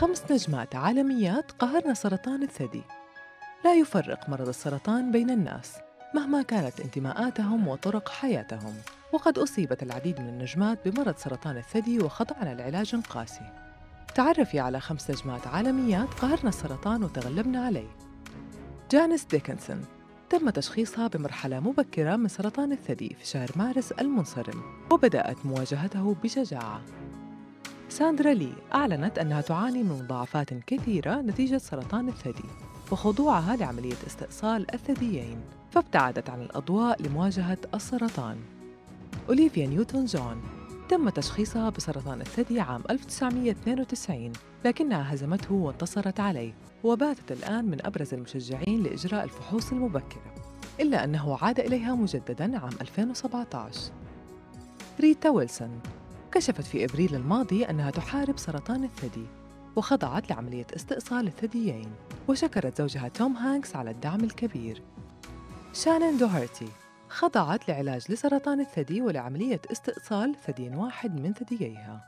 5 نجمات عالميات قهرن سرطان الثدي. لا يفرق مرض السرطان بين الناس مهما كانت انتماءاتهم وطرق حياتهم، وقد أصيبت العديد من النجمات بمرض سرطان الثدي وخضعن لعلاج قاسي. تعرفي على 5 نجمات عالميات قهرن السرطان وتغلبن عليه. جانيس ديكنسون تم تشخيصها بمرحلة مبكرة من سرطان الثدي في شهر مارس المنصرم، وبدأت مواجهته بشجاعة. ساندرا لي أعلنت أنها تعاني من مضاعفات كثيرة نتيجة سرطان الثدي وخضوعها لعملية استئصال الثديين، فابتعدت عن الأضواء لمواجهة السرطان. أوليفيا نيوتن جون تم تشخيصها بسرطان الثدي عام 1992، لكنها هزمته وانتصرت عليه، وباتت الآن من أبرز المشجعين لإجراء الفحوص المبكرة، إلا أنه عاد إليها مجدداً عام 2017. ريتا ويلسون كشفت في إبريل الماضي أنها تحارب سرطان الثدي وخضعت لعملية استئصال الثديين، وشكرت زوجها توم هانكس على الدعم الكبير. شانن دوهرتي خضعت لعلاج لسرطان الثدي ولعملية استئصال ثدي واحد من ثدييها.